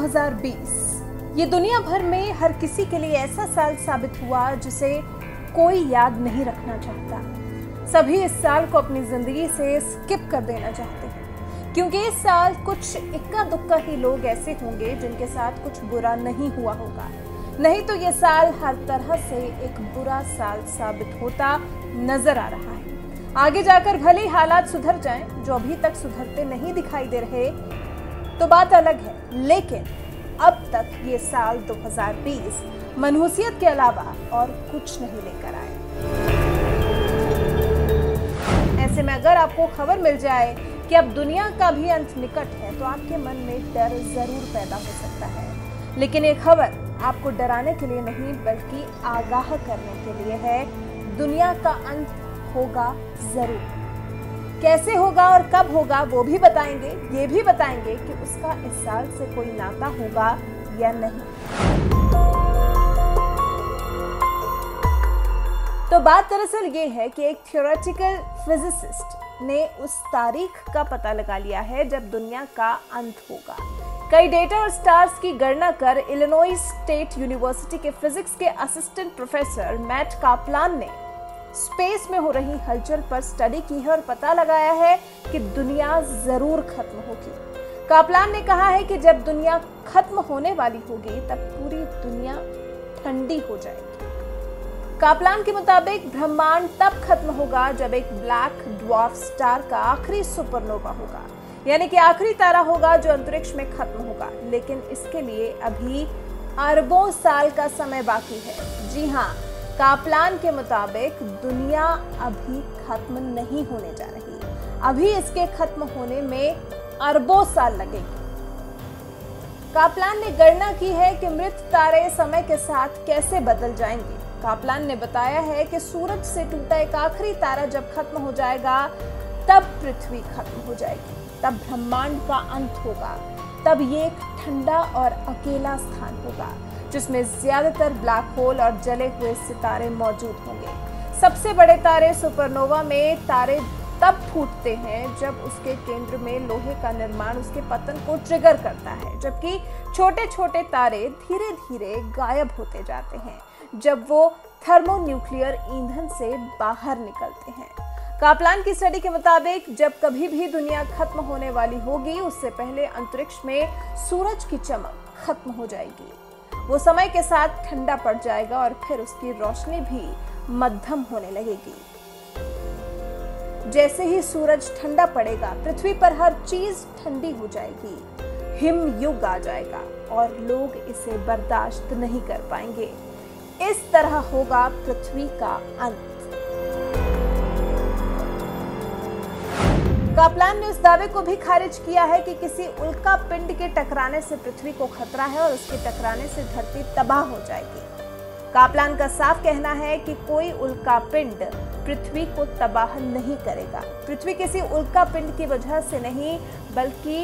2020 ये दुनिया भर में हर किसी के लिए ऐसा साल साबित हुआ जिसे कोई याद नहीं रखना चाहता। सभी इस साल को अपनी जिंदगी से स्किप कर देना चाहते हैं, क्योंकि इस साल कुछ इक्का दुक्का ही लोग ऐसे होंगे जिनके साथ कुछ बुरा नहीं हुआ होगा, नहीं तो ये साल हर तरह से एक बुरा साल साबित होता नजर आ रहा है। आगे जाकर भले हालात सुधर जाएं, जो अभी तक सुधरते नहीं दिखाई दे रहे तो बात अलग है, लेकिन अब तक ये साल 2020 मनहूसियत के अलावा और कुछ नहीं लेकर आए। ऐसे में अगर आपको खबर मिल जाए कि अब दुनिया का भी अंत निकट है तो आपके मन में डर जरूर पैदा हो सकता है, लेकिन ये खबर आपको डराने के लिए नहीं बल्कि आगाह करने के लिए है। दुनिया का अंत होगा जरूर, कैसे होगा और कब होगा वो भी बताएंगे, ये भी बताएंगे कि उसका इस साल से कोई नाता होगा या नहीं। तो बात दरअसल ये है कि एक थियोरेटिकल फिजिसिस्ट ने उस तारीख का पता लगा लिया है जब दुनिया का अंत होगा। कई डेटा और स्टार्स की गणना कर इलिनॉय स्टेट यूनिवर्सिटी के फिजिक्स के असिस्टेंट प्रोफेसर मैट काप्लान ने स्पेस में हो रही हलचल पर स्टडी की है और पता लगाया है कि दुनिया जरूर खत्म होगी। काप्लान ने कहा है कि जब दुनिया खत्म होने वाली होगी तब पूरी दुनिया ठंडी हो जाएगी। काप्लान के मुताबिक ब्रह्मांड तब खत्म होगा जब एक ब्लैक ड्वार्फ स्टार का आखिरी सुपरनोवा होगा, यानी कि आखिरी तारा होगा जो अंतरिक्ष में खत्म होगा, लेकिन इसके लिए अभी अरबों साल का समय बाकी है। जी हाँ, काप्लान के मुताबिक दुनिया अभी खत्म नहीं होने जा रही, अभी इसके खत्म होने में अरबों साल लगेंगे। काप्लान ने गणना की है कि मृत तारे समय के साथ कैसे बदल जाएंगे। काप्लान ने बताया है कि सूरज से टूटा एक आखिरी तारा जब खत्म हो जाएगा तब पृथ्वी खत्म हो जाएगी, तब ब्रह्मांड का अंत होगा, तब ये एक ठंडा और अकेला स्थान होगा जिसमें ज्यादातर ब्लैक होल और जले हुए सितारे मौजूद होंगे। सबसे बड़े तारे सुपरनोवा में तारे तब फूटते हैं जब उसके केंद्र में लोहे का निर्माण उसके पतन को ट्रिगर करता है, जबकि छोटे छोटे तारे धीरे धीरे गायब होते जाते हैं जब वो थर्मोन्यूक्लियर ईंधन से बाहर निकलते हैं। काप्लान की स्टडी के मुताबिक जब कभी भी दुनिया खत्म होने वाली होगी उससे पहले अंतरिक्ष में सूरज की चमक खत्म हो जाएगी। वो समय के साथ ठंडा पड़ जाएगा और फिर उसकी रोशनी भी मध्यम होने लगेगी। जैसे ही सूरज ठंडा पड़ेगा पृथ्वी पर हर चीज ठंडी हो जाएगी, हिमयुग आ जाएगा और लोग इसे बर्दाश्त नहीं कर पाएंगे। इस तरह होगा पृथ्वी का अंत। काप्लान ने उस दावे को भी खारिज किया है कि किसी उल्का पिंड के टकराने से पृथ्वी को खतरा है और उसके टकराने से धरती तबाह हो जाएगी। काप्लान का साफ कहना है कि कोई उल्का पिंड पृथ्वी को तबाह नहीं करेगा। पृथ्वी किसी उल्का पिंड की वजह से नहीं बल्कि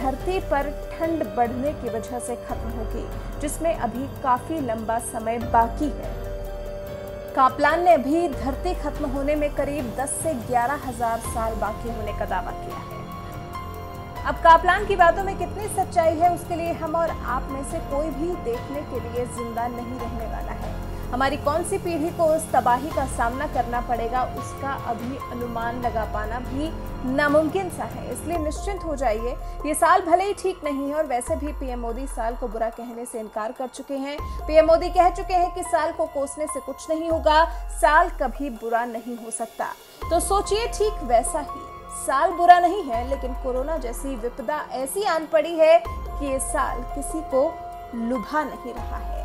धरती पर ठंड बढ़ने की वजह से खत्म होगी, जिसमें अभी काफी लंबा समय बाकी है। काप्लान ने भी धरती खत्म होने में करीब 10 से 11,000 साल बाकी होने का दावा किया है। अब काप्लान की बातों में कितनी सच्चाई है उसके लिए हम और आप में से कोई भी देखने के लिए जिंदा नहीं रहने वाला है। हमारी कौन सी पीढ़ी को उस तबाही का सामना करना पड़ेगा उसका अभी अनुमान लगा पाना भी नामुमकिन सा है, इसलिए निश्चिंत हो जाइए। ये साल भले ही ठीक नहीं है और वैसे भी पीएम मोदी साल को बुरा कहने से इनकार कर चुके हैं। पीएम मोदी कह चुके हैं कि साल को कोसने से कुछ नहीं होगा, साल कभी बुरा नहीं हो सकता। तो सोचिए ठीक वैसा ही, साल बुरा नहीं है लेकिन कोरोना जैसी विपदा ऐसी आन पड़ी है कि ये साल किसी को लुभा नहीं रहा है।